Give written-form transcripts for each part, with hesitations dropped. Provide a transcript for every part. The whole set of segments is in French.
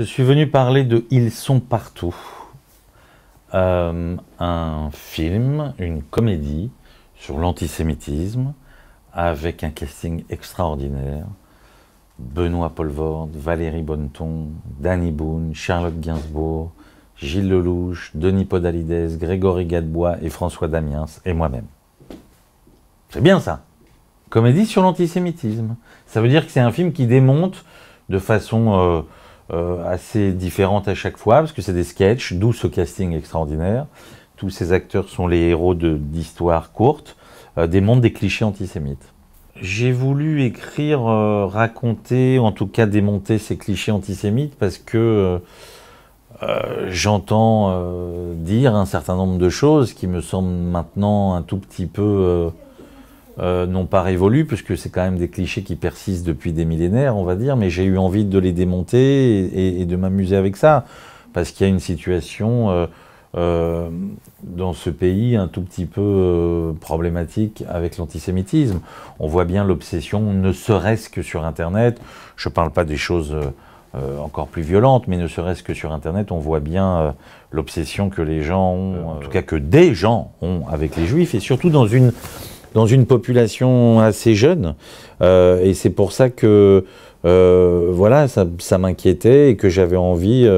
Je suis venu parler de Ils sont partout, un film, une comédie sur l'antisémitisme avec un casting extraordinaire. Benoît Poelvoorde, Valérie Bonneton, Dany Boon, Charlotte Gainsbourg, Gilles Lelouche, Denis Podalidès, Grégory Gadebois et François Damiens et moi-même. C'est bien ça. Comédie sur l'antisémitisme. Ça veut dire que c'est un film qui démonte de façon assez différente à chaque fois, parce que c'est des sketchs, d'où ce casting extraordinaire. Tous ces acteurs sont les héros d'histoires courtes, démontent des clichés antisémites. J'ai voulu écrire, raconter, en tout cas démonter ces clichés antisémites, parce que j'entends dire un certain nombre de choses qui me semblent maintenant un tout petit peu non pas révolues, puisque c'est quand même des clichés qui persistent depuis des millénaires, on va dire, mais j'ai eu envie de les démonter et de m'amuser avec ça, parce qu'il y a une situation dans ce pays un tout petit peu problématique avec l'antisémitisme. On voit bien l'obsession, ne serait-ce que sur Internet, je ne parle pas des choses encore plus violentes, mais ne serait-ce que sur Internet, on voit bien l'obsession que les gens ont, en tout cas que des gens ont avec les Juifs, et surtout dans une population assez jeune. Et c'est pour ça que voilà, ça m'inquiétait et que j'avais envie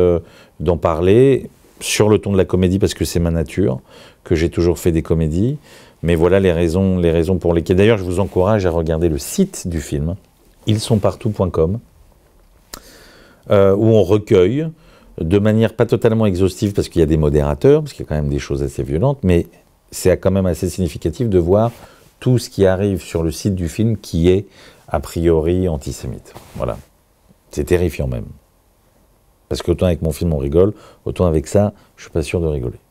d'en parler, sur le ton de la comédie, parce que c'est ma nature, que j'ai toujours fait des comédies. Mais voilà les raisons pour lesquelles... D'ailleurs, je vous encourage à regarder le site du film, ilssontpartout.com, où on recueille, de manière pas totalement exhaustive, parce qu'il y a des modérateurs, parce qu'il y a quand même des choses assez violentes, mais c'est quand même assez significatif de voir tout ce qui arrive sur le site du film qui est, a priori, antisémite. Voilà. C'est terrifiant même. Parce qu'autant avec mon film on rigole, autant avec ça, je suis pas sûr de rigoler.